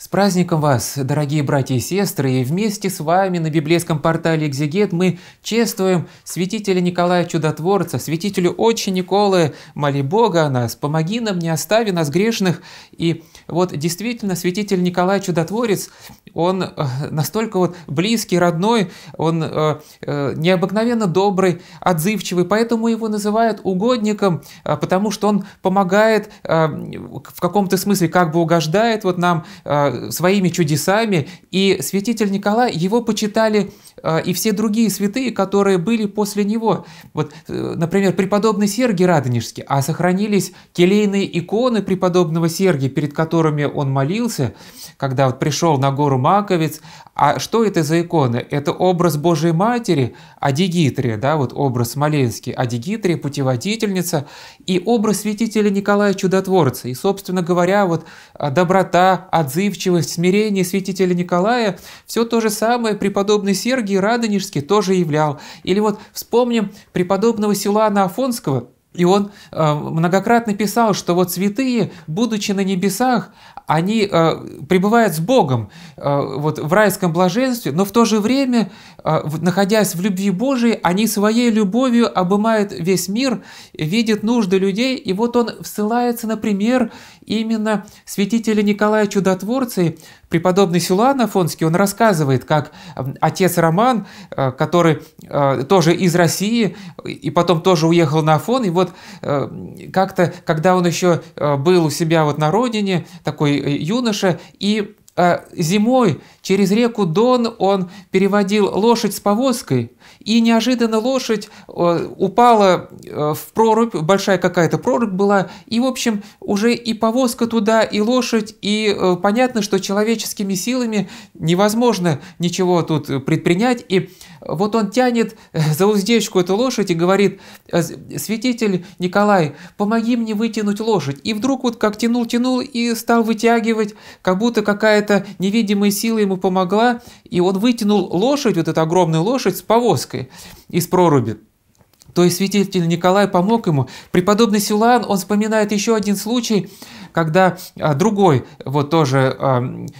С праздником вас, дорогие братья и сестры, и вместе с вами на библейском портале «Экзегет» мы чествуем святителя Николая Чудотворца, святителю Отче Николы, моли Бога о нас, помоги нам, не остави нас грешных. И вот действительно святитель Николай Чудотворец, он настолько вот близкий, родной, он необыкновенно добрый, отзывчивый, поэтому его называют угодником, потому что он помогает в каком-то смысле, как бы угождает вот нам, своими чудесами, и святитель Николай, его почитали и все другие святые, которые были после него. Вот, например, преподобный Сергий Радонежский, а сохранились келейные иконы преподобного Сергия, перед которыми он молился, когда вот пришел на гору Маковец. А что это за иконы? Это образ Божией Матери, Адигитрия, да, вот образ смоленский, Адигитрия, путеводительница, и образ святителя Николая Чудотворца. И, собственно говоря, вот доброта, отзывчивость, смирение святителя Николая, все то же самое преподобный Сергий Радонежский тоже являл. Или вот вспомним преподобного Силуана Афонского, и он многократно писал, что вот святые, будучи на небесах, они пребывают с Богом вот в райском блаженстве, но в то же время, находясь в любви Божией, они своей любовью обымают весь мир, видят нужды людей. И вот он ссылается, например, именно святителя Николая Чудотворца. И преподобный Силуан Афонский, он рассказывает, как отец Роман, который тоже из России и потом тоже уехал на Афон, и вот как-то, когда он еще был у себя вот на родине, такой юноша, и зимой через реку Дон он переводил лошадь с повозкой, и неожиданно лошадь упала в прорубь, большая какая-то прорубь была, и, в общем, уже и повозка туда, и лошадь, и понятно, что человеческими силами невозможно ничего тут предпринять, и вот он тянет за уздечку эту лошадь и говорит: «Святитель Николай, помоги мне вытянуть лошадь». И вдруг вот как тянул и стал вытягивать, как будто какая-то невидимая сила ему помогла, и он вытянул лошадь, вот эту огромную лошадь с повозкой из проруби. То есть святитель Николай помог ему. Преподобный Силуан, он вспоминает еще один случай, когда другой вот тоже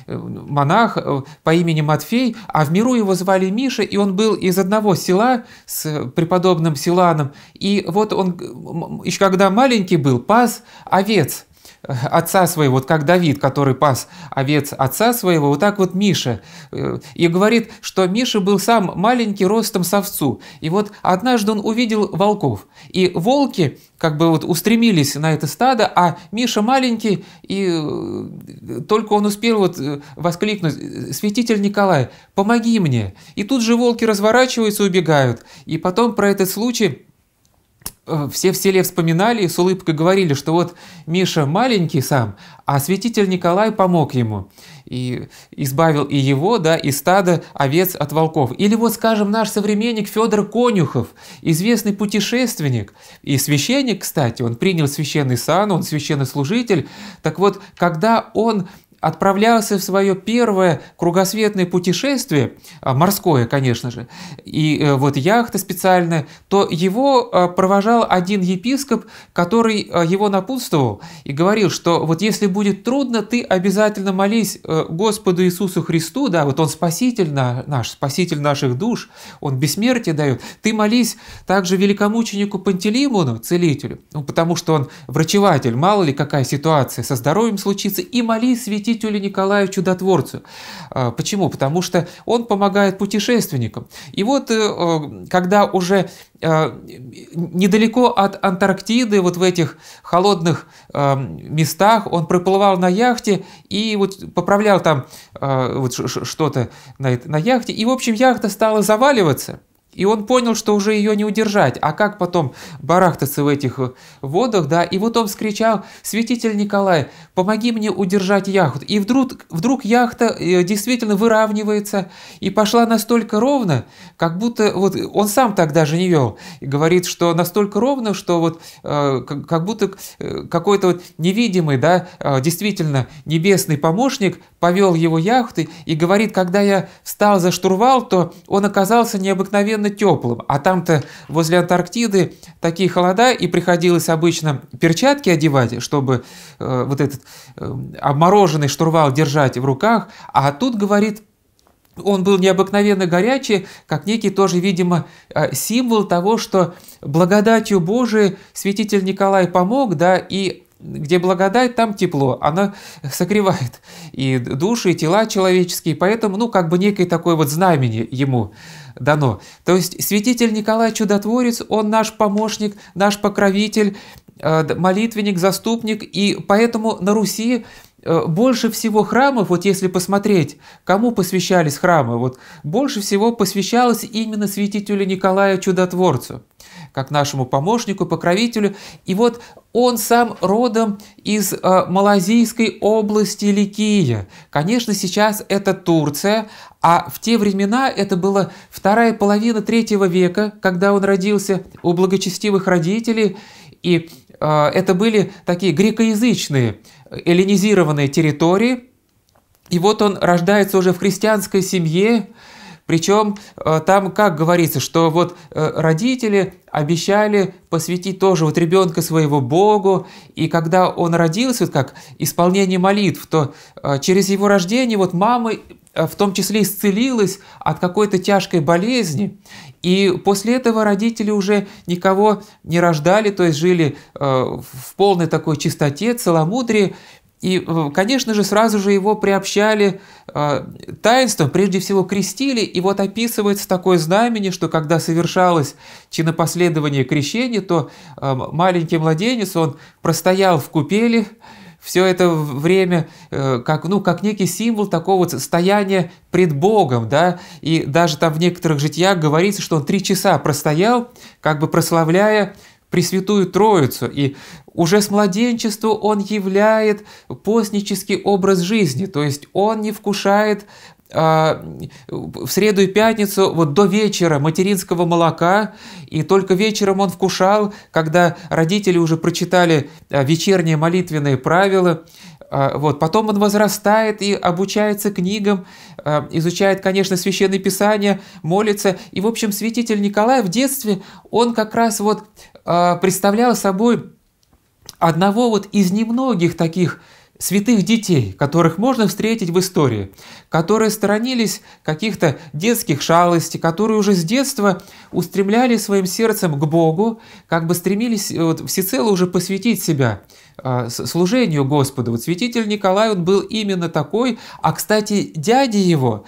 монах по имени Матфей, а в миру его звали Миша, и он был из одного села с преподобным Силуаном, и вот он, еще когда маленький был, пас овец отца своего, вот как Давид, который пас овец отца своего, вот так вот Миша. И говорит, что Миша был сам маленький ростом с овцу. И вот однажды он увидел волков. И волки как бы вот устремились на это стадо, а Миша маленький, и только он успел вот воскликнуть: «Святитель Николай, помоги мне!» И тут же волки разворачиваются и убегают. И потом про этот случай все в селе вспоминали и с улыбкой говорили, что вот Миша маленький сам, а святитель Николай помог ему и избавил и его, да, и стадо овец от волков. Или вот, скажем, наш современник Федор Конюхов, известный путешественник и священник, кстати, он принял священный сан, он священнослужитель. Так вот, когда он отправлялся в свое первое кругосветное путешествие, морское, конечно же, и вот яхта специальная, то его провожал один епископ, который его напутствовал и говорил, что вот если будет трудно, ты обязательно молись Господу Иисусу Христу, да, вот Он Спаситель наш, Спаситель наших душ, Он бессмертие дает, ты молись также великомученику Пантелеймону, целителю, ну, потому что он врачеватель, мало ли какая ситуация со здоровьем случится, и молись святителю Николаю Чудотворцу. Почему? Потому что он помогает путешественникам. И вот, когда уже недалеко от Антарктиды, вот в этих холодных местах, он проплывал на яхте и вот поправлял там вот что-то на яхте, и, в общем, яхта стала заваливаться. И он понял, что уже ее не удержать. А как потом барахтаться в этих водах, да? И вот он вскричал: «Святитель Николай, помоги мне удержать яхту». И вдруг яхта действительно выравнивается и пошла настолько ровно, как будто вот он сам так даже не вел. И говорит, что настолько ровно, что вот как будто какой-то вот невидимый, да, действительно небесный помощник повел его яхты. И говорит, когда я встал за штурвал, то он оказался необыкновенно довольно теплым, а там-то возле Антарктиды такие холода, и приходилось обычно перчатки одевать, чтобы вот этот обмороженный штурвал держать в руках, а тут, говорит, он был необыкновенно горячий, как некий тоже, видимо, символ того, что благодатью Божией святитель Николай помог, да, и где благодать, там тепло, она согревает и души, и тела человеческие, поэтому, ну, как бы некое такое вот знамение ему дано. То есть святитель Николай Чудотворец, он наш помощник, наш покровитель, молитвенник, заступник, и поэтому на Руси больше всего храмов, вот если посмотреть, кому посвящались храмы, вот больше всего посвящалось именно святителю Николаю Чудотворцу, как нашему помощнику, покровителю. И вот он сам родом из Малазийской области Ликия. Конечно, сейчас это Турция, а в те времена это была вторая половина третьего века, когда он родился у благочестивых родителей, и это были такие грекоязычные, эллинизированные территории, и вот он рождается уже в христианской семье, причем там, как говорится, что вот родители обещали посвятить тоже вот ребенка своего Богу, и когда он родился, вот как исполнение молитв, то через его рождение вот мама в том числе исцелилась от какой-то тяжкой болезни, и после этого родители уже никого не рождали, то есть жили в полной такой чистоте, целомудрии, и, конечно же, сразу же его приобщали таинством, прежде всего крестили, и вот описывается такое знамение, что когда совершалось чинопоследование крещения, то маленький младенец, он простоял в купели все это время, как, ну, как некий символ такого вот стояния пред Богом, да, и даже там в некоторых житиях говорится, что он 3 часа простоял, как бы прославляя Пресвятую Троицу, и уже с младенчества он являет постнический образ жизни, то есть он не вкушает в среду и пятницу вот до вечера материнского молока, и только вечером он вкушал, когда родители уже прочитали вечерние молитвенные правила. Вот. Потом он возрастает и обучается книгам, изучает, конечно, Священное Писание, молится. И, в общем, святитель Николай в детстве, он как раз вот представлял собой одного вот из немногих таких святых детей, которых можно встретить в истории, которые сторонились каких-то детских шалостей, которые уже с детства устремляли своим сердцем к Богу, как бы стремились вот всецело уже посвятить себя служению Господу. Вот святитель Николай, он был именно такой, а, кстати, дядя его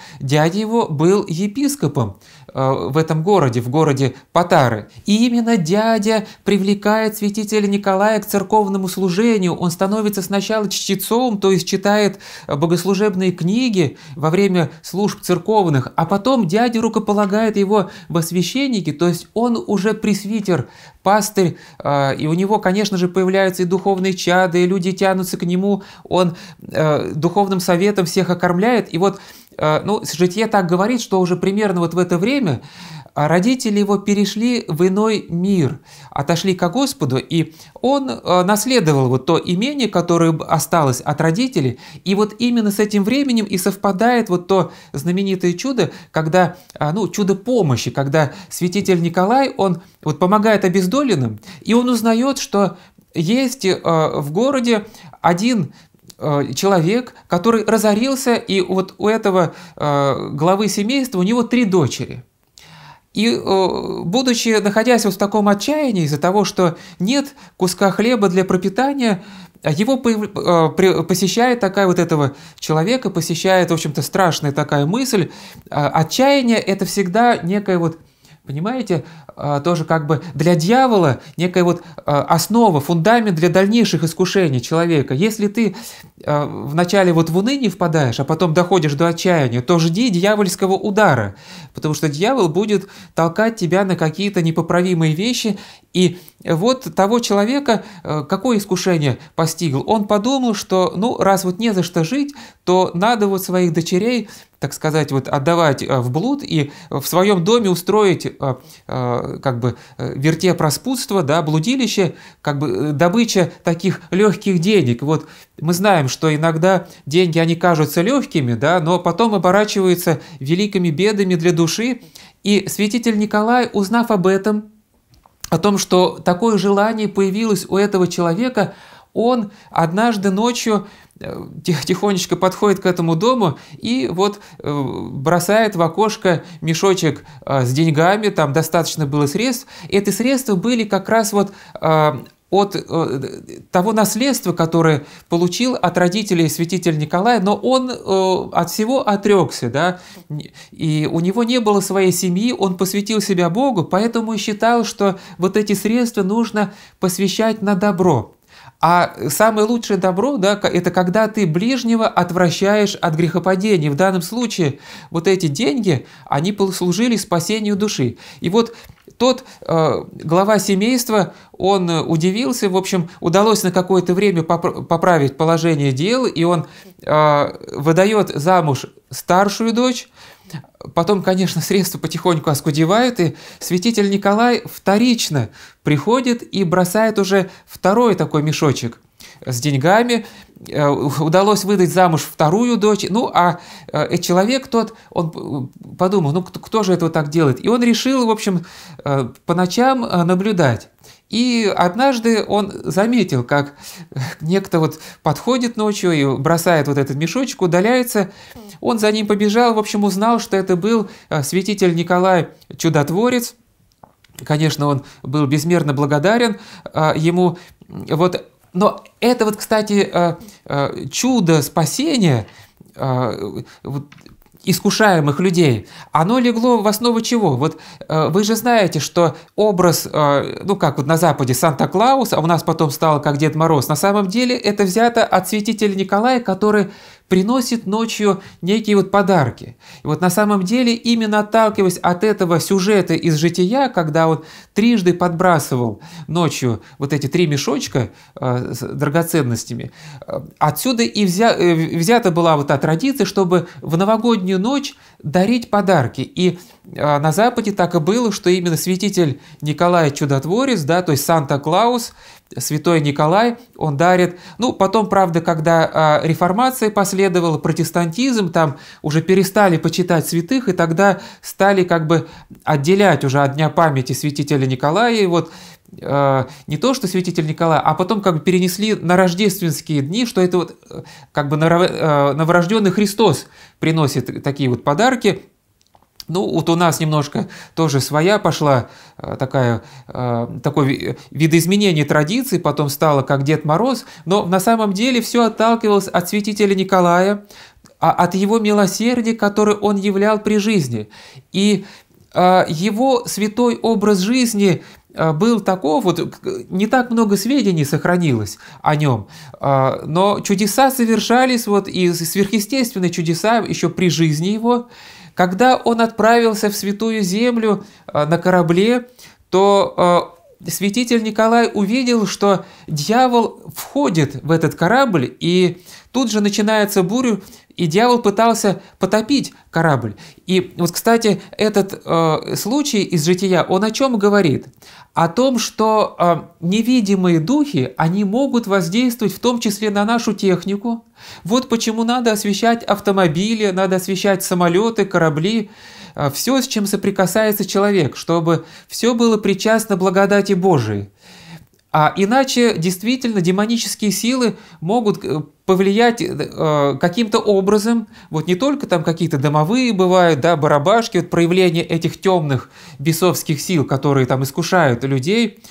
был епископом в этом городе, в городе Патары. И именно дядя привлекает святителя Николая к церковному служению. Он становится сначала чтецом, то есть читает богослужебные книги во время служб церковных, а потом дядя рукополагает его во священники, то есть он уже пресвитер, пастырь, и у него, конечно же, появляются и духовные чады, и люди тянутся к нему, он духовным советом всех окормляет. И вот, ну, житие так говорит, что уже примерно вот в это время родители его перешли в иной мир, отошли ко Господу, и он наследовал вот то имение, которое осталось от родителей, и вот именно с этим временем и совпадает вот то знаменитое чудо, когда, ну, чудо помощи, когда святитель Николай, он вот помогает обездоленным, и он узнает, что есть в городе один человек, который разорился, и вот у этого главы семейства, у него 3 дочери. И, будучи, находясь вот в таком отчаянии из-за того, что нет куска хлеба для пропитания, его посещает такая вот этого человека, посещает, в общем-то, страшная такая мысль. Отчаяние – это всегда некая вот, понимаете, тоже как бы для дьявола некая вот основа, фундамент для дальнейших искушений человека. Если ты вначале вот в уныние впадаешь, а потом доходишь до отчаяния, то жди дьявольского удара, потому что дьявол будет толкать тебя на какие-то непоправимые вещи. И вот того человека какое искушение постигло? Он подумал, что, ну, раз вот не за что жить, то надо вот своих дочерей, так сказать, вот отдавать в блуд и в своем доме устроить как бы вертеп распутства, да, блудилище, как бы добыча таких легких денег. Вот мы знаем, что иногда деньги, они кажутся легкими, да, но потом оборачиваются великими бедами для души. И святитель Николай, узнав об этом, о том, что такое желание появилось у этого человека, он однажды ночью тихонечко подходит к этому дому и вот бросает в окошко мешочек с деньгами, там достаточно было средств. Эти средства были как раз вот от того наследства, которое получил от родителей святитель Николай, но он от всего отрекся, да, и у него не было своей семьи, он посвятил себя Богу, поэтому и считал, что вот эти средства нужно посвящать на добро. А самое лучшее добро, да, это когда ты ближнего отвращаешь от грехопадения. В данном случае вот эти деньги, они послужили спасению души. И вот тот глава семейства, он удивился, в общем, удалось на какое-то время поправить положение дел, и он выдает замуж старшую дочь. Потом, конечно, средства потихоньку оскудевают, и святитель Николай вторично приходит и бросает уже второй такой мешочек с деньгами. Удалось выдать замуж вторую дочь. Ну, а человек тот, он подумал, ну, кто же этого так делает? И он решил, в общем, по ночам наблюдать. И однажды он заметил, как некто вот подходит ночью и бросает вот этот мешочек, удаляется. Он за ним побежал, в общем, узнал, что это был святитель Николай Чудотворец. Конечно, он был безмерно благодарен ему. Вот. Но это вот, кстати, чудо спасения искушаемых людей, оно легло в основу чего? Вот вы же знаете, что образ, ну как вот на Западе Санта-Клаус, а у нас потом стал как Дед Мороз, на самом деле это взято от святителя Николая, который приносит ночью некие вот подарки. И вот на самом деле, именно отталкиваясь от этого сюжета из жития, когда он трижды подбрасывал ночью вот эти три мешочка с драгоценностями, отсюда и взята была вот та традиция, чтобы в новогоднюю ночь дарить подарки. И на Западе так и было, что именно святитель Николай Чудотворец, да, то есть Санта-Клаус, святой Николай, он дарит. Ну, потом, правда, когда реформация последовала, протестантизм, там уже перестали почитать святых, и тогда стали как бы отделять уже от Дня памяти святителя Николая. И вот не то, что святитель Николай, а потом как бы перенесли на рождественские дни, что это вот как бы новорожденный Христос приносит такие вот подарки. Ну, вот у нас немножко тоже своя пошла такое видоизменение традиции, потом стало как Дед Мороз, но на самом деле все отталкивалось от святителя Николая, от его милосердия, которое он являл при жизни. И его святой образ жизни был таков, вот не так много сведений сохранилось о нем, но чудеса совершались, вот и сверхъестественные чудеса еще при жизни его. Когда он отправился в Святую Землю на корабле, то святитель Николай увидел, что дьявол входит в этот корабль, и тут же начинается буря, и дьявол пытался потопить корабль. И вот, кстати, этот случай из жития, он о чем говорит? О том, что невидимые духи, они могут воздействовать в том числе на нашу технику. Вот почему надо освещать автомобили, надо освещать самолеты, корабли, все, с чем соприкасается человек, чтобы все было причастно благодати Божией. А иначе действительно демонические силы могут повлиять каким-то образом, вот не только там какие-то домовые бывают, да, барабашки, вот проявление этих темных бесовских сил, которые там искушают людей,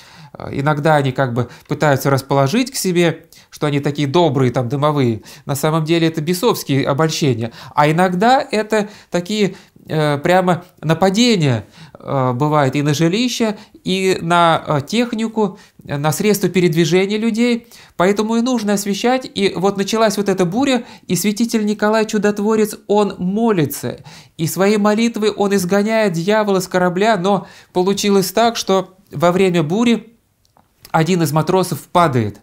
иногда они как бы пытаются расположить к себе, что они такие добрые там домовые, на самом деле это бесовские обольщения, а иногда это такие прямо нападения бывают и на жилище, и на технику, на средства передвижения людей, поэтому и нужно освещать. И вот началась вот эта буря, и святитель Николай Чудотворец, он молится, и своей молитвой он изгоняет дьявола с корабля, но получилось так, что во время бури один из матросов падает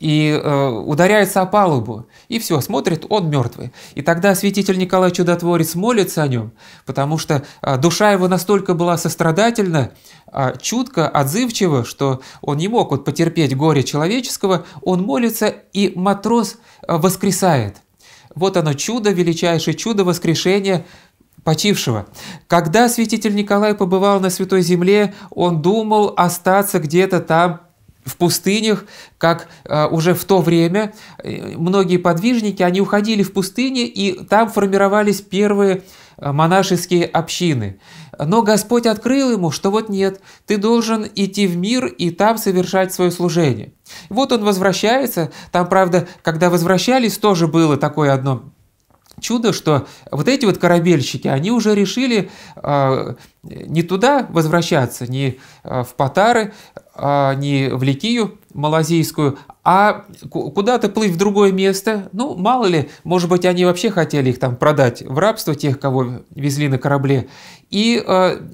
и ударяется о палубу, и все, смотрит, он мертвый. И тогда святитель Николай Чудотворец молится о нем, потому что душа его настолько была сострадательна, чутко, отзывчива, что он не мог вот потерпеть горе человеческого, он молится, и матрос воскресает. Вот оно чудо, величайшее чудо воскрешения почившего. Когда святитель Николай побывал на Святой Земле, он думал остаться где-то там, в пустынях, как уже в то время многие подвижники, они уходили в пустыни, и там формировались первые монашеские общины. Но Господь открыл ему, что вот нет, ты должен идти в мир и там совершать свое служение. Вот он возвращается, там, правда, когда возвращались, тоже было такое одно чудо, что вот эти вот корабельщики, они уже решили не туда возвращаться, не в Патары, не в Ликию малазийскую, а куда-то плыть в другое место. Ну, мало ли, может быть, они вообще хотели их там продать в рабство, тех, кого везли на корабле. И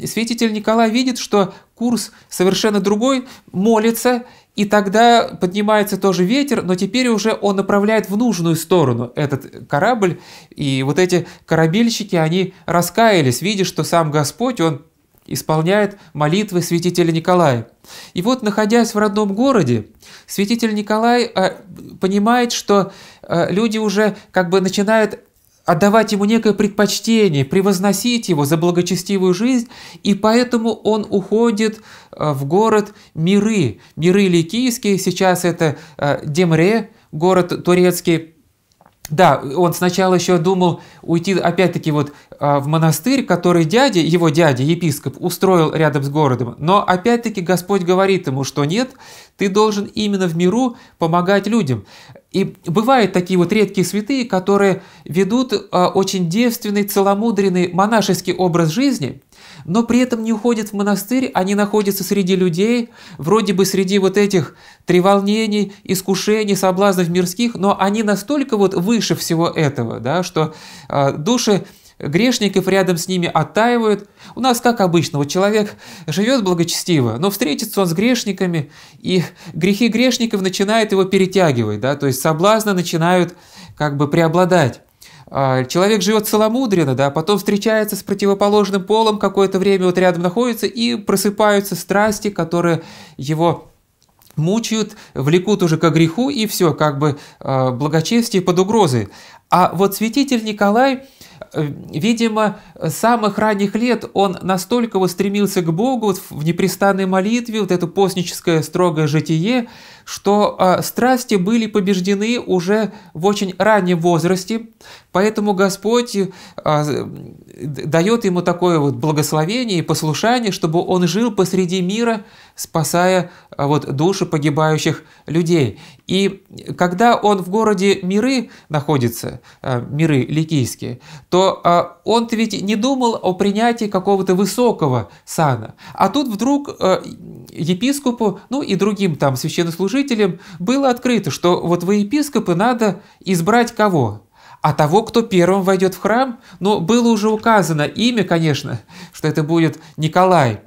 святитель Николай видит, что курс совершенно другой, молится, и тогда поднимается тоже ветер, но теперь уже он направляет в нужную сторону этот корабль. И вот эти корабельщики, они раскаялись, видя, что сам Господь, он исполняет молитвы святителя Николая. И вот, находясь в родном городе, святитель Николай понимает, что люди уже как бы начинают отдавать ему некое предпочтение, превозносить его за благочестивую жизнь, и поэтому он уходит в город Миры. Миры Ликийские, сейчас это Демре, город турецкий. Да, он сначала еще думал уйти опять-таки вот в монастырь, который дядя, его дядя, епископ, устроил рядом с городом. Но опять-таки Господь говорит ему, что нет, ты должен именно в миру помогать людям. И бывают такие вот редкие святые, которые ведут очень девственный, целомудренный монашеский образ жизни, но при этом не уходят в монастырь, они находятся среди людей, вроде бы среди вот этих треволнений, искушений, соблазнов мирских, но они настолько вот выше всего этого, да, что души грешников рядом с ними оттаивают. У нас, как обычно, вот человек живет благочестиво, но встретится он с грешниками, и грехи грешников начинают его перетягивать, да, то есть соблазны начинают как бы преобладать. Человек живет целомудренно, да, потом встречается с противоположным полом, какое-то время вот рядом находится, и просыпаются страсти, которые его мучают, влекут уже ко греху, и все, как бы благочестие под угрозой. А вот святитель Николай, видимо, с самых ранних лет он настолько вот стремился к Богу вот в непрестанной молитве, вот это постническое строгое житие, что страсти были побеждены уже в очень раннем возрасте, поэтому Господь дает ему такое вот благословение и послушание, чтобы он жил посреди мира, спасая вот души погибающих людей. И когда он в городе Миры находится, Миры Ликийские, то он-то ведь не думал о принятии какого-то высокого сана. А тут вдруг епископу, ну и другим там священнослужителям было открыто, что вот во епископы надо избрать кого? А того, кто первым войдет в храм, но было уже указано имя, конечно, что это будет Николай.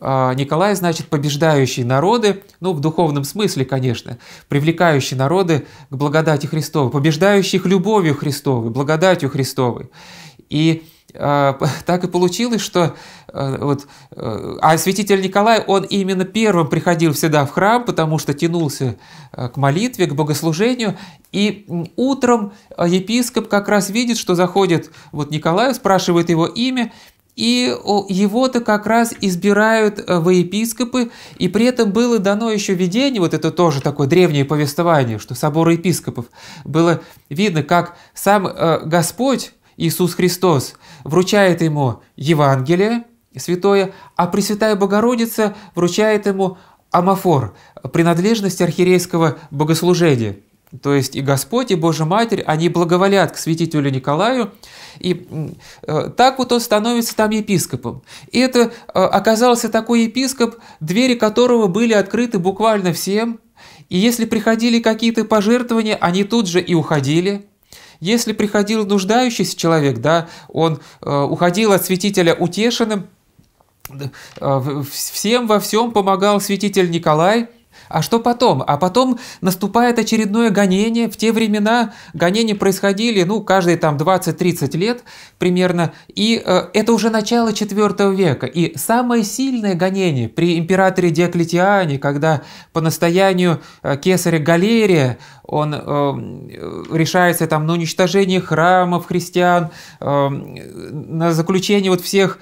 Николай, значит, побеждающий народы, ну, в духовном смысле, конечно, привлекающий народы к благодати Христовой, побеждающих любовью Христовой, благодатью Христовой. И так и получилось, что святитель Николай, он именно первым приходил всегда в храм, потому что тянулся к молитве, к богослужению, и утром епископ как раз видит, что заходит вот Николай, спрашивает его имя, и его-то как раз избирают во епископы, и при этом было дано еще видение, вот это тоже такое древнее повествование, что собор епископов, было видно, как сам Господь Иисус Христос вручает ему Евангелие святое, а Пресвятая Богородица вручает ему амафор, принадлежность архиерейского богослужения. То есть и Господь, и Божья Матерь, они благоволят к святителю Николаю, и так вот он становится там епископом. И это оказался такой епископ, двери которого были открыты буквально всем, и если приходили какие-то пожертвования, они тут же и уходили. Если приходил нуждающийся человек, да, он уходил от святителя утешенным, всем во всем помогал святитель Николай, А что потом? А потом наступает очередное гонение. В те времена гонения происходили, ну, каждые там 20-30 лет примерно. И это уже начало IV века. И самое сильное гонение при императоре Диоклетиане, когда по настоянию кесаря Галерия он решается там на уничтожение храмов христиан, на заключение вот всех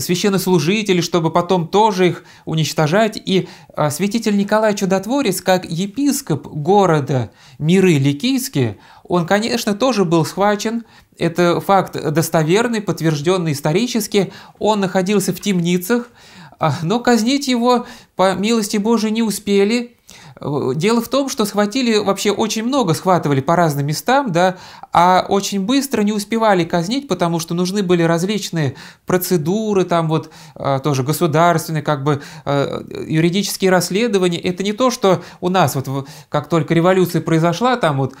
священнослужителей, чтобы потом тоже их уничтожать. И святитель Николай Чудотворец, как епископ города Миры Ликийские, он, конечно, тоже был схвачен. Это факт достоверный, подтвержденный исторически. Он находился в темницах, но казнить его, по милости Божией, не успели. Дело в том, что схватили, вообще очень много схватывали по разным местам, да, а очень быстро не успевали казнить, потому что нужны были различные процедуры, там вот тоже государственные, как бы юридические расследования. Это не то, что у нас, вот как только революция произошла, там вот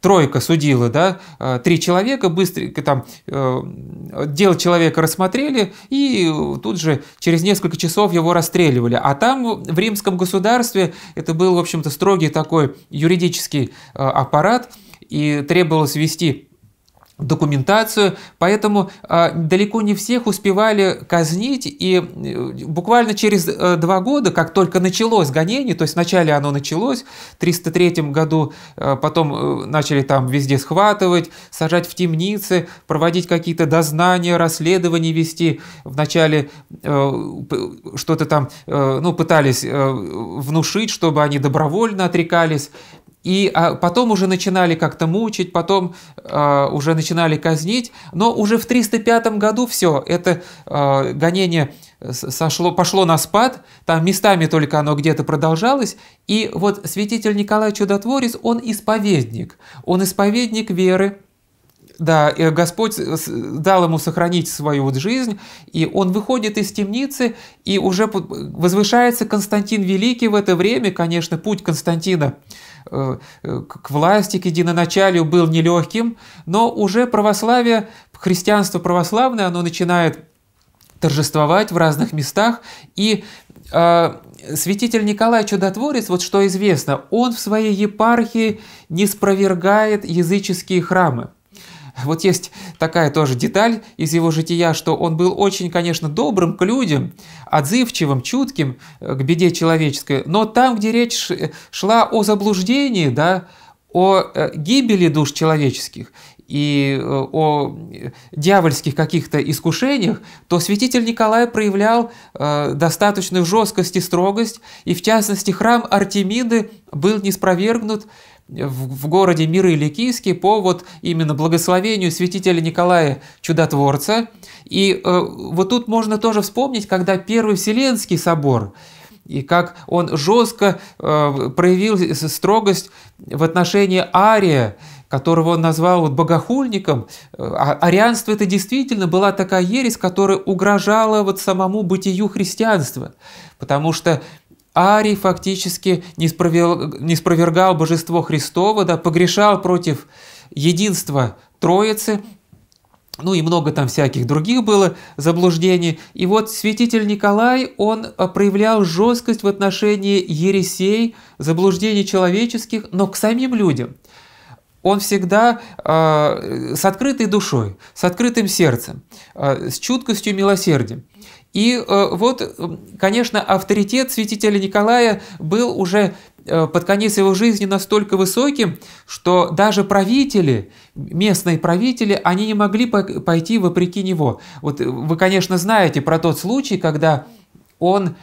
тройка судила, да, три человека, быстренько там дело человека рассмотрели, и тут же через несколько часов его расстреливали. А там в римском государстве это был, в общем-то, строгий такой юридический аппарат, и требовалось вести документацию, поэтому далеко не всех успевали казнить, и буквально через 2 года, как только началось гонение, то есть вначале оно началось, в 303 году, потом начали там везде схватывать, сажать в темницы, проводить какие-то дознания, расследования вести, вначале что-то там, ну, пытались внушить, чтобы они добровольно отрекались. И потом уже начинали как-то мучить, потом уже начинали казнить, но уже в 305 году все, это гонение пошло на спад, там местами только оно где-то продолжалось, и вот святитель Николай Чудотворец, он исповедник веры. Да, Господь дал ему сохранить свою вот жизнь, и он выходит из темницы, и уже возвышается Константин Великий в это время. Конечно, путь Константина к власти, к единоначалию был нелегким, но уже православие, христианство православное, оно начинает торжествовать в разных местах, и святитель Николай Чудотворец, вот что известно, он в своей епархии не спровергает языческие храмы. Вот есть такая тоже деталь из его жития, что он был очень, конечно, добрым к людям, отзывчивым, чутким к беде человеческой, но там, где речь шла о заблуждении, да, о гибели душ человеческих и о дьявольских каких-то искушениях, то святитель Николай проявлял достаточную жесткость и строгость, и в частности храм Артемиды был не спровергнут в городе Миры Ликийские по вот именно благословению святителя Николая Чудотворца. И вот тут можно тоже вспомнить, когда Первый Вселенский собор, и как он жестко проявил строгость в отношении Ария, которого он назвал вот богохульником. Арианство – это действительно была такая ересь, которая угрожала вот самому бытию христианства, потому что Арий фактически не спровергал божество Христово, да, погрешал против единства Троицы, ну и много там всяких других было заблуждений. И вот святитель Николай, он проявлял жесткость в отношении ересей, заблуждений человеческих, но к самим людям. Он всегда с открытой душой, с открытым сердцем, с чуткостью и милосердием. И вот, конечно, авторитет святителя Николая был уже под конец его жизни настолько высоким, что даже правители, местные правители, они не могли пойти вопреки него. Вот вы, конечно, знаете про тот случай, когда он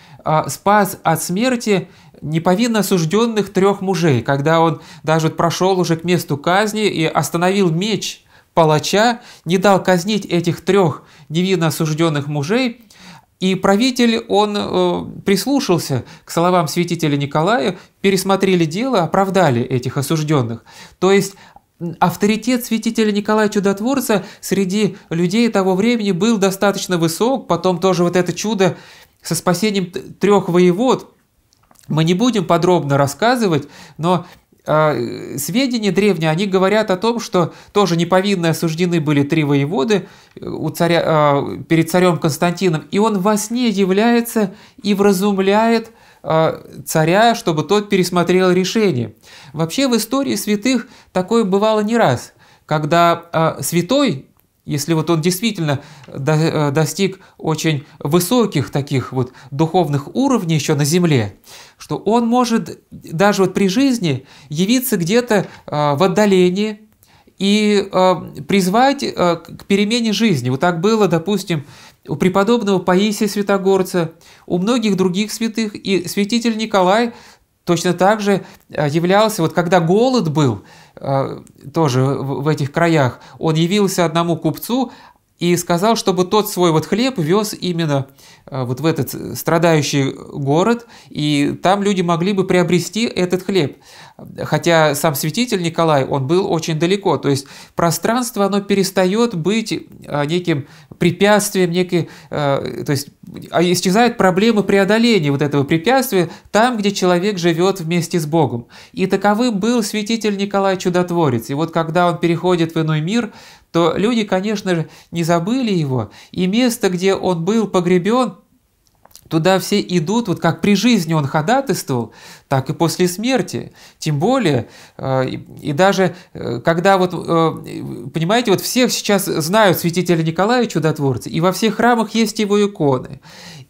спас от смерти неповинно осужденных 3 мужей, когда он даже прошел уже к месту казни и остановил меч палача, не дал казнить этих 3 невинно осужденных мужей. И правитель, он прислушался к словам святителя Николая, пересмотрели дело, оправдали этих осужденных. То есть авторитет святителя Николая Чудотворца среди людей того времени был достаточно высок. Потом тоже вот это чудо со спасением 3 воевод. Мы не будем подробно рассказывать, но сведения древние, они говорят о том, что тоже неповинно осуждены были 3 воеводы у царя, перед царем Константином, и он во сне является и вразумляет царя, чтобы тот пересмотрел решение. Вообще в истории святых такое бывало не раз, когда святой, если вот он действительно достиг очень высоких таких вот духовных уровней еще на земле, что он может даже вот при жизни явиться где-то в отдалении и призвать к перемене жизни. Вот так было, допустим, у преподобного Паисия Святогорца, у многих других святых, и святитель Николай точно так же являлся, вот когда голод был тоже в этих краях, он явился одному купцу и сказал, чтобы тот свой вот хлеб вез именно вот в этот страдающий город, и там люди могли бы приобрести этот хлеб. Хотя сам святитель Николай, он был очень далеко, то есть пространство, оно перестает быть неким препятствием, то есть исчезает проблема преодоления вот этого препятствия там, где человек живет вместе с Богом. И таковым был святитель Николай Чудотворец. И вот когда он переходит в иной мир, то люди, конечно же, не забыли его, и место, где он был погребен, туда все идут, вот как при жизни он ходатайствовал, так и после смерти. Тем более, и даже когда, вот, понимаете, вот всех сейчас знают святителя Николая Чудотворца, и во всех храмах есть его иконы,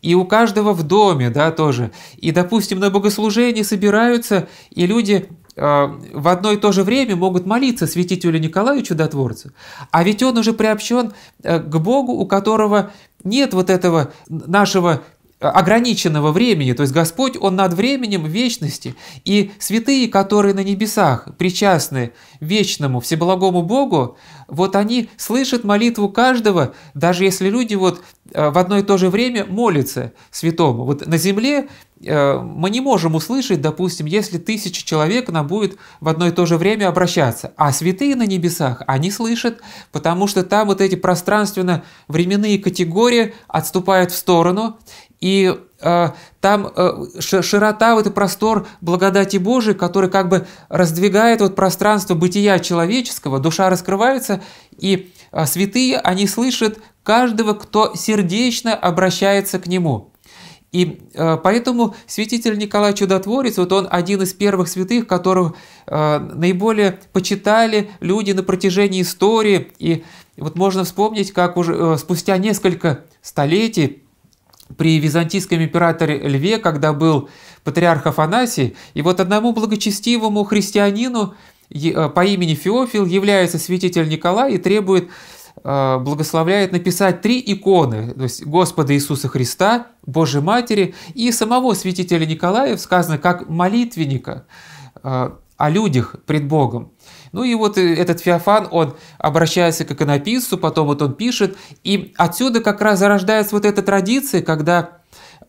и у каждого в доме, да, тоже. И, допустим, на богослужении собираются, и люди в одно и то же время могут молиться святителю Николаю Чудотворцу, а ведь он уже приобщен к Богу, у которого нет вот этого нашего ограниченного времени, то есть Господь, Он над временем вечности, и святые, которые на небесах причастны вечному, всеблагому Богу, вот они слышат молитву каждого, даже если люди вот в одно и то же время молятся святому. Вот на земле мы не можем услышать, допустим, если 1000 человек нам будет в одно и то же время обращаться, а святые на небесах, они слышат, потому что там вот эти пространственно-временные категории отступают в сторону, и там широта, вот этот простор благодати Божией, который как бы раздвигает вот пространство бытия человеческого, душа раскрывается, и святые, они слышат каждого, кто сердечно обращается к нему. И поэтому святитель Николай Чудотворец, вот он один из первых святых, которого наиболее почитали люди на протяжении истории. И вот можно вспомнить, как уже спустя несколько столетий при византийском императоре Льве, когда был патриарх Афанасий, и вот одному благочестивому христианину по имени Феофил является святитель Николай и требует, благословляет написать 3 иконы, то есть Господа Иисуса Христа, Божьей Матери и самого святителя Николая, сказано как молитвенника о людях пред Богом. Ну и вот этот Феофан, он обращается к иконописцу, потом вот он пишет, и отсюда как раз зарождается вот эта традиция, когда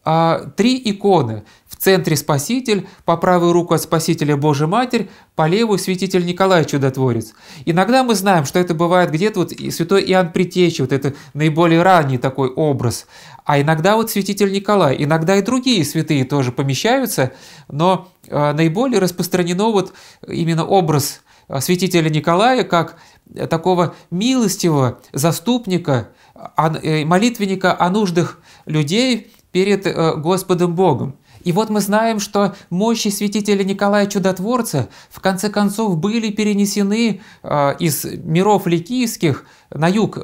3 иконы: в центре Спаситель, по правую руку от Спасителя Божья Матерь, по левую святитель Николай Чудотворец. Иногда мы знаем, что это бывает где-то вот святой Иоанн Предтечи, вот это наиболее ранний такой образ, а иногда вот святитель Николай, иногда и другие святые тоже помещаются, но наиболее распространено вот именно образ святителя Николая как такого милостивого заступника, молитвенника о нуждах людей перед Господом Богом. И вот мы знаем, что мощи святителя Николая Чудотворца в конце концов были перенесены из миров ликийских на юг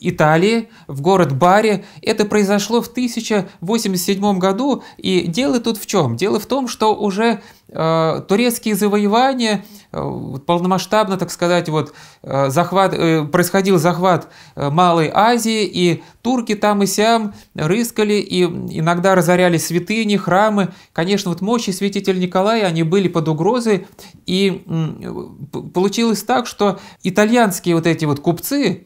Италии, в город Бари. Это произошло в 1087 году, и дело тут в чем? Дело в том, что уже турецкие завоевания, полномасштабно, так сказать, вот, происходил захват Малой Азии, и турки там и сям рыскали, и иногда разоряли святыни, храмы. Конечно, вот мощи святителя Николая, они были под угрозой, и получилось так, что итальянские вот эти вот купцы,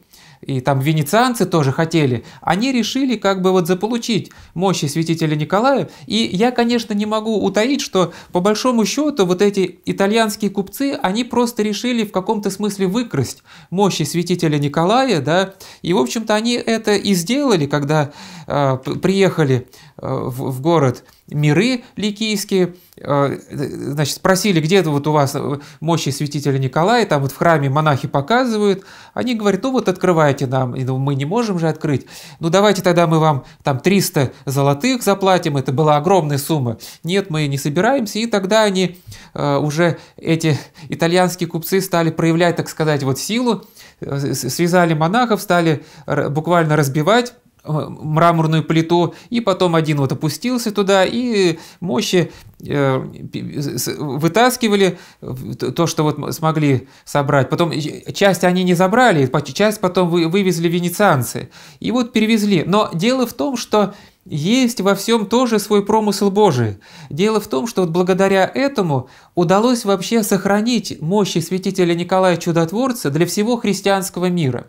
и там венецианцы тоже хотели, они решили как бы вот заполучить мощи святителя Николая. И я, конечно, не могу утаить, что по большому счету вот эти итальянские купцы, они просто решили в каком-то смысле выкрасть мощи святителя Николая, да, и, в общем-то, они это и сделали, когда приехали в город миры ликийские, значит, спросили, где-то вот у вас мощи святителя Николая, там вот в храме монахи показывают, они говорят, ну вот открывайте нам, и, ну, мы не можем же открыть, ну давайте тогда мы вам там 300 золотых заплатим, это была огромная сумма, нет, мы не собираемся, и тогда они уже, эти итальянские купцы, стали проявлять, так сказать, вот силу, связали монахов, стали буквально разбивать мраморную плиту, и потом один вот опустился туда, и мощи вытаскивали то, что вот смогли собрать. Потом часть они не забрали, часть потом вывезли венецианцы. И вот перевезли. Но дело в том, что есть во всем тоже свой промысел Божий. Дело в том, что вот благодаря этому удалось вообще сохранить мощи святителя Николая Чудотворца для всего христианского мира.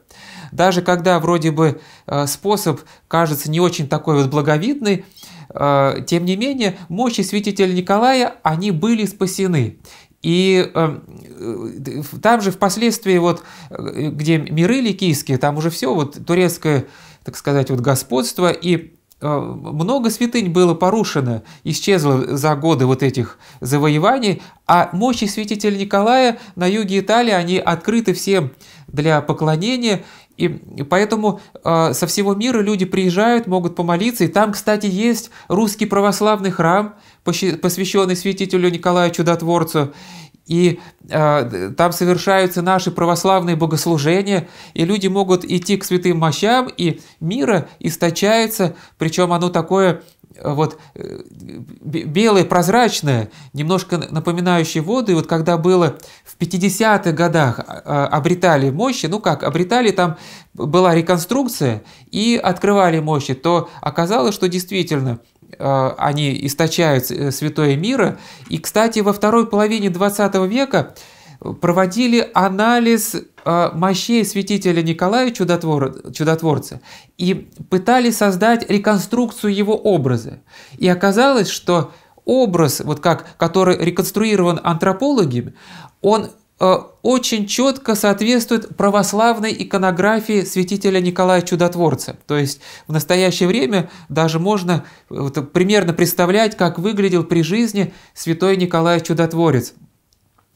Даже когда вроде бы способ кажется не очень такой вот благовидный, тем не менее мощи святителя Николая, они были спасены. И там же впоследствии, вот, где миры ликийские, там уже все, вот, турецкое, так сказать, вот, господство, и много святынь было порушено, исчезло за годы вот этих завоеваний, а мощи святителя Николая на юге Италии, они открыты всем для поклонения, и поэтому со всего мира люди приезжают, могут помолиться, и там, кстати, есть русский православный храм, посвященный святителю Николаю Чудотворцу, и там совершаются наши православные богослужения, и люди могут идти к святым мощам, и мира источается, причем оно такое вот белое, прозрачное, немножко напоминающее воду. И вот когда было в 50-х годах обретали мощи, ну как, обретали, там была реконструкция, и открывали мощи, то оказалось, что действительно они источают святое мира. И, кстати, во второй половине 20 века проводили анализ мощей святителя Николая Чудотворца и пытались создать реконструкцию его образа. И оказалось, что образ, вот как, который реконструирован антропологами, он очень четко соответствует православной иконографии святителя Николая Чудотворца. То есть в настоящее время даже можно вот примерно представлять, как выглядел при жизни святой Николай Чудотворец.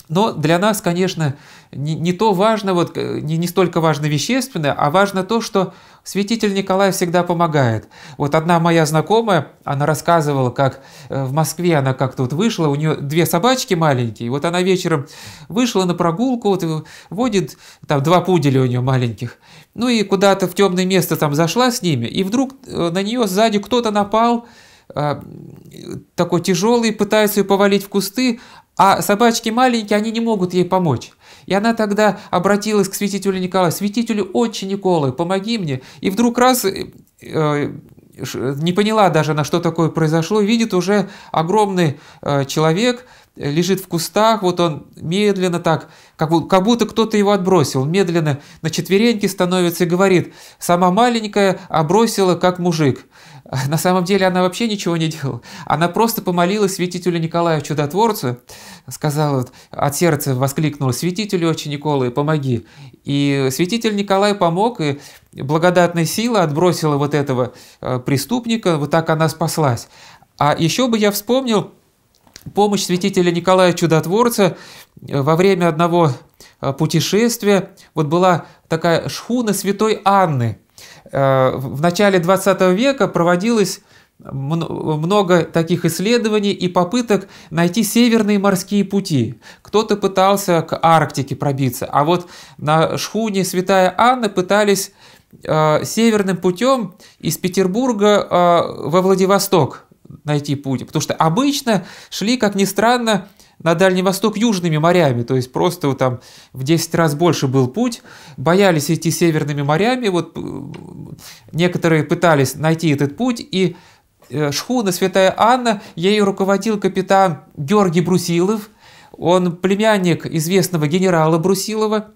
Но для нас, конечно, не то важно, вот, не столько важно вещественное, а важно то, что святитель Николай всегда помогает. Вот одна моя знакомая, она рассказывала, как в Москве она как-то вот вышла, у нее две собачки маленькие, вот она вечером вышла на прогулку, вот, водит, там два пуделя у нее маленьких, ну и куда-то в темное место там зашла с ними, и вдруг на нее сзади кто-то напал, такой тяжелый, пытается ее повалить в кусты, а собачки маленькие, они не могут ей помочь. И она тогда обратилась к святителю Николаю: «Святителю отче Николай, помоги мне». И вдруг раз, не поняла даже, на что такое произошло, видит, уже огромный человек лежит в кустах, вот он медленно так, как будто кто-то его отбросил, медленно на четвереньки становится и говорит: «Сама маленькая, а бросила как мужик». На самом деле она вообще ничего не делала. Она просто помолилась святителю Николаю Чудотворцу, сказала, от сердца воскликнула: «Святителю отче Николай, помоги». И святитель Николай помог, и благодатная сила отбросила вот этого преступника, вот так она спаслась. А еще бы я вспомнил помощь святителя Николая Чудотворца во время одного путешествия. Вот была такая шхуна Святой Анны. В начале 20 века проводилось много таких исследований и попыток найти северные морские пути. Кто-то пытался к Арктике пробиться, а вот на шхуне Святая Анна пытались северным путем из Петербурга во Владивосток найти путь, потому что обычно шли, как ни странно, на Дальний Восток южными морями, то есть просто там в 10 раз больше был путь, боялись идти северными морями, вот некоторые пытались найти этот путь, и шхуна Святая Анна, ею руководил капитан Георгий Брусилов, он племянник известного генерала Брусилова,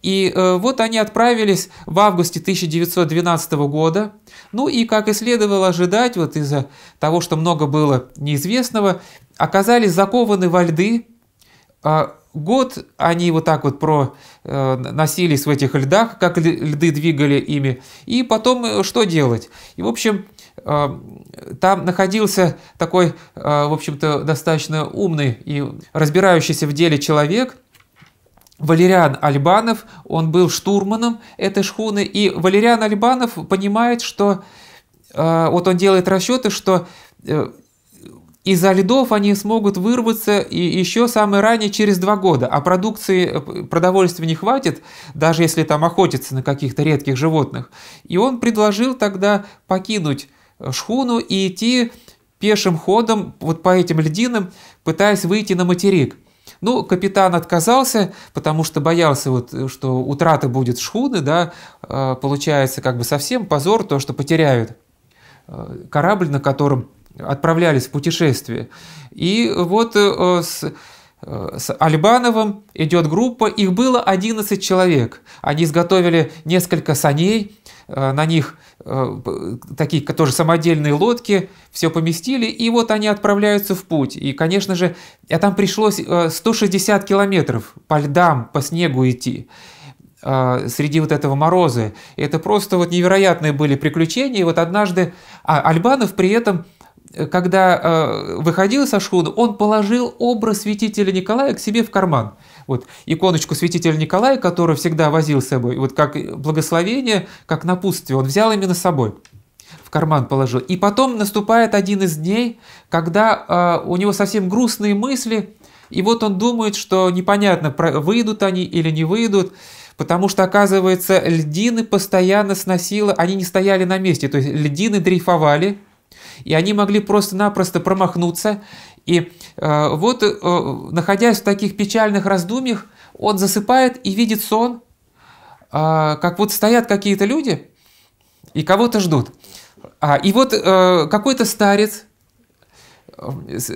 и вот они отправились в августе 1912 года, ну и, как и следовало ожидать, вот из-за того, что много было неизвестного, оказались закованы во льды. Год они вот так вот носились в этих льдах, как льды двигали ими, и потом что делать. И, в общем, Там находился такой, в общем-то, достаточно умный и разбирающийся в деле человек, Валериан Альбанов. Он был штурманом этой шхуны, и Валериан Альбанов понимает, что вот он делает расчеты, что из-за льдов они смогут вырваться и еще самое ранее через 2 года, а продукции, продовольствия не хватит, даже если там охотятся на каких-то редких животных. И он предложил тогда покинуть шхуну и идти пешим ходом вот по этим льдинам, пытаясь выйти на материк. Ну, капитан отказался, потому что боялся, вот, что утрата будет шхуны, да, получается как бы совсем позор, то, что потеряют корабль, на котором отправлялись в путешествие. И вот с Альбановым идет группа, их было 11 человек. Они изготовили несколько саней, на них такие тоже самодельные лодки, все поместили, и вот они отправляются в путь. И, конечно же, а там пришлось 160 километров по льдам, по снегу идти среди вот этого мороза. И это просто вот невероятные были приключения. И вот однажды Альбанов при этом, когда выходил со шхуны, он положил образ святителя Николая к себе в карман. Вот иконочку святителя Николая, которую всегда возил с собой, вот как благословение, как напутствие, он взял именно с собой, в карман положил. И потом наступает один из дней, когда у него совсем грустные мысли, и вот он думает, что непонятно, выйдут они или не выйдут, потому что, оказывается, льдины постоянно сносило, они не стояли на месте, то есть льдины дрейфовали, и они могли просто-напросто промахнуться. И находясь в таких печальных раздумьях, он засыпает и видит сон, как вот стоят какие-то люди и кого-то ждут. Какой-то старец,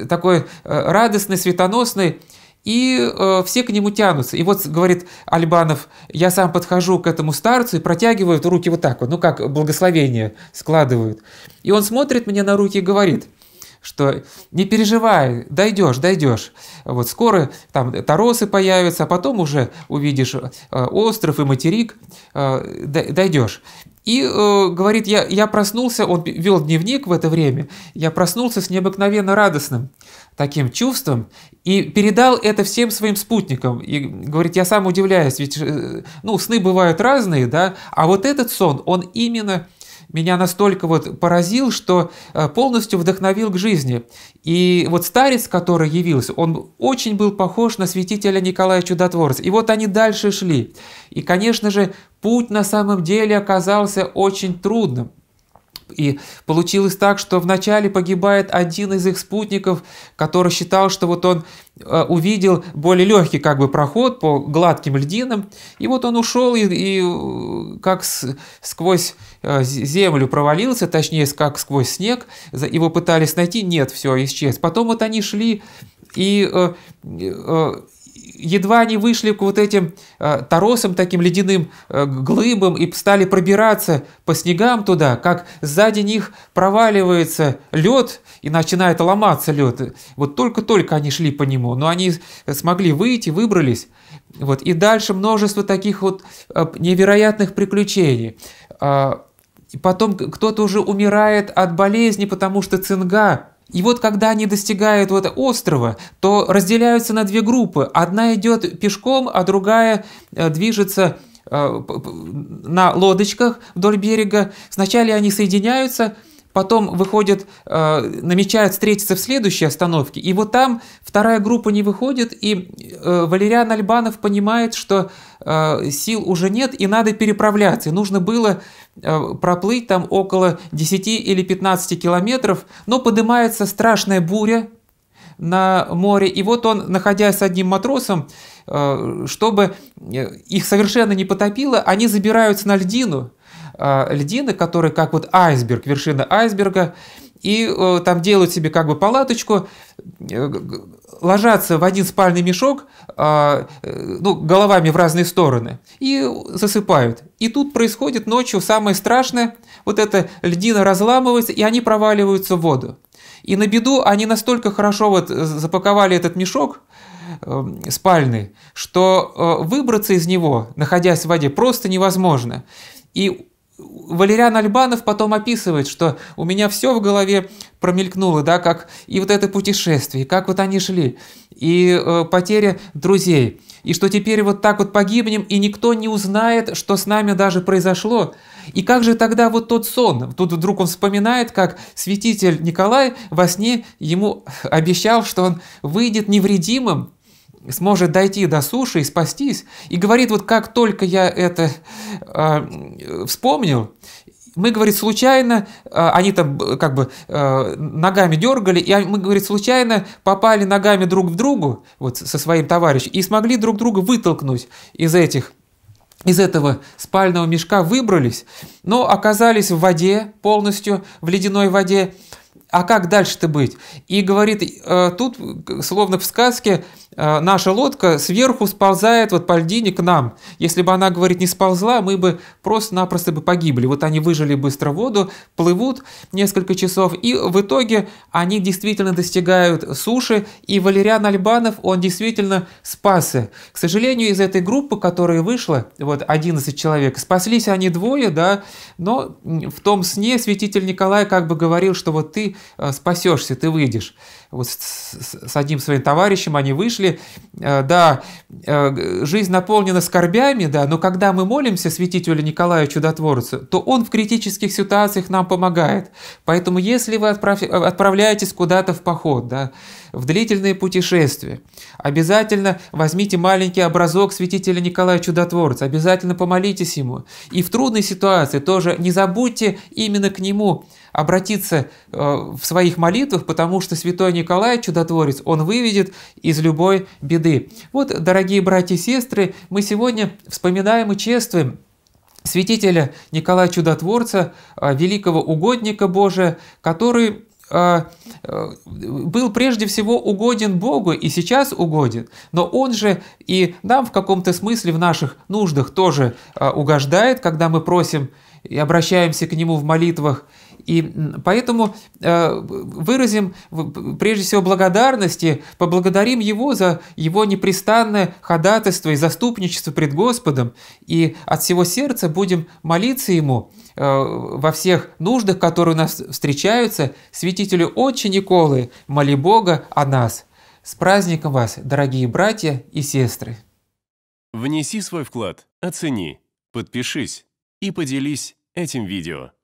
такой радостный, светоносный, и все к нему тянутся. И вот, говорит Альбанов, я сам подхожу к этому старцу и протягиваю руки вот так вот, ну как благословение складывают. И он смотрит мне на руки и говорит, что не переживай, дойдешь. Вот скоро там торосы появятся, а потом уже увидишь остров и материк, дойдешь. И говорит, я проснулся, он вел дневник в это время, я проснулся с необыкновенно радостным таким чувством и передал это всем своим спутникам. И говорит, я сам удивляюсь, ведь сны бывают разные, да, а вот этот сон, он именно меня настолько вот поразил, что полностью вдохновил к жизни. И вот старец, который явился, он очень был похож на святителя Николая Чудотворца. И вот они дальше шли. И, конечно же, путь на самом деле оказался очень трудным. И получилось так, что вначале погибает один из их спутников, который считал, что вот он увидел более легкий как бы проход по гладким льдинам, и вот он ушел и как сквозь землю провалился, точнее, как сквозь снег, его пытались найти, нет, все, исчез. Потом вот они шли, и едва они вышли к вот этим торосам, таким ледяным глыбам, и стали пробираться по снегам туда, как сзади них проваливается лед и начинает ломаться лед. Вот только-только они шли по нему, но они смогли выйти, выбрались. Вот. И дальше множество таких вот невероятных приключений. И потом кто-то уже умирает от болезни, потому что цинга. И вот когда они достигают вот острова, то разделяются на 2 группы. Одна идет пешком, а другая движется на лодочках вдоль берега. Сначала они соединяются, потом выходят, намечают встретиться в следующей остановке. И вот там 2-я группа не выходит, и Валериан Альбанов понимает, что сил уже нет, и надо переправляться. И нужно было проплыть там около 10 или 15 километров, но поднимается страшная буря на море. И вот он, находясь с одним матросом, чтобы их совершенно не потопило, они забираются на льдину. Льдины, которые как вот айсберг, вершина айсберга, и там делают себе как бы палаточку, ложатся в один спальный мешок, головами в разные стороны, и засыпают. И тут происходит ночью самое страшное, вот эта льдина разламывается, и они проваливаются в воду. И на беду они настолько хорошо вот запаковали этот мешок спальный, что выбраться из него, находясь в воде, просто невозможно. И Валериан Альбанов потом описывает, что у меня все в голове промелькнуло, да, как и вот это путешествие, как вот они шли, и потеря друзей, и что теперь вот так вот погибнем, и никто не узнает, что с нами даже произошло. И как же тогда вот тот сон? Тут вдруг он вспоминает, как святитель Николай во сне ему обещал, что он выйдет невредимым, сможет дойти до суши и спастись, и говорит, вот как только я это вспомнил, мы, говорит, случайно, они там как бы ногами дергали, и мы, говорит, случайно попали ногами друг в другу, вот со своим товарищем, и смогли друг друга вытолкнуть из этого спального мешка, выбрались, но оказались в воде полностью, в ледяной воде. А как дальше-то быть? И говорит, тут, словно в сказке, наша лодка сверху сползает вот по льдине к нам. Если бы она, говорит, не сползла, мы бы просто-напросто бы погибли. Вот они выжили быстро в воду, плывут несколько часов, и в итоге они действительно достигают суши, и Валериан Альбанов, он действительно спасся. К сожалению, из этой группы, которая вышла, вот 11 человек, спаслись они двое, да, но в том сне святитель Николай как бы говорил, что вот ты спасешься, ты выйдешь. Вот с одним своим товарищем они вышли. Да, жизнь наполнена скорбями, да, но когда мы молимся святителю Николаю Чудотворцу, то он в критических ситуациях нам помогает. Поэтому если вы отправляетесь куда-то в поход, да, в длительные путешествия, обязательно возьмите маленький образок святителя Николая Чудотворца, обязательно помолитесь ему. И в трудной ситуации тоже не забудьте именно к нему обратиться в своих молитвах, потому что святой Николай Чудотворец, он выведет из любой беды. Вот, дорогие братья и сестры, мы сегодня вспоминаем и чествуем святителя Николая Чудотворца, великого угодника Божия, который был прежде всего угоден Богу и сейчас угоден, но он же и нам в каком-то смысле в наших нуждах тоже угождает, когда мы просим и обращаемся к нему в молитвах. И поэтому выразим прежде всего благодарность и поблагодарим Его за Его непрестанное ходатайство и заступничество пред Господом. И от всего сердца будем молиться Ему во всех нуждах, которые у нас встречаются. Святителю Отче Николы, моли Бога о нас. С праздником вас, дорогие братья и сестры! Внеси свой вклад, оцени, подпишись и поделись этим видео.